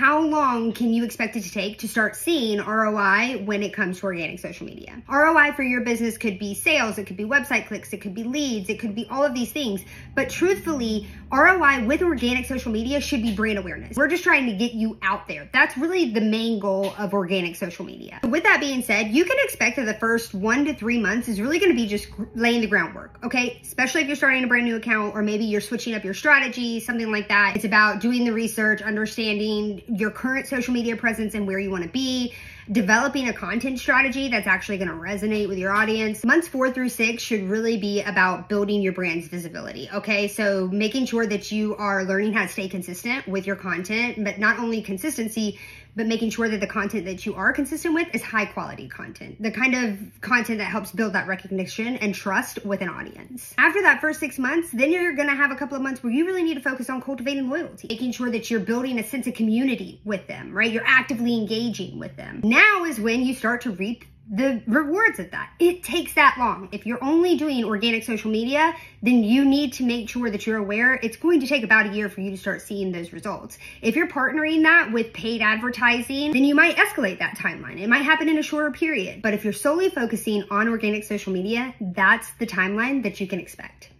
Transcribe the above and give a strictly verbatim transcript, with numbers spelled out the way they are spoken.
how long can you expect it to take to start seeing R O I when it comes to organic social media? R O I for your business could be sales, it could be website clicks, it could be leads, it could be all of these things. But truthfully, R O I with organic social media should be brand awareness. We're just trying to get you out there. That's really the main goal of organic social media. With that being said, you can expect that the first one to three months is really gonna be just laying the groundwork, okay? Especially if you're starting a brand new account, or maybe you're switching up your strategy, something like that. It's about doing the research, understanding your current social media presence and where you want to be, developing a content strategy that's actually going to resonate with your audience. Months four through six should really be about building your brand's visibility, okay? So making sure that you are learning how to stay consistent with your content, but not only consistency, but making sure that the content that you are consistent with is high quality content, the kind of content that helps build that recognition and trust with an audience. After that first six months, then you're gonna have a couple of months where you really need to focus on cultivating loyalty, making sure that you're building a sense of community with them, right? You're actively engaging with them. Now is when you start to reap the rewards of that. It takes that long. If you're only doing organic social media, then you need to make sure that you're aware it's going to take about a year for you to start seeing those results. If you're partnering that with paid advertising, then you might escalate that timeline. It might happen in a shorter period. But if you're solely focusing on organic social media, that's the timeline that you can expect.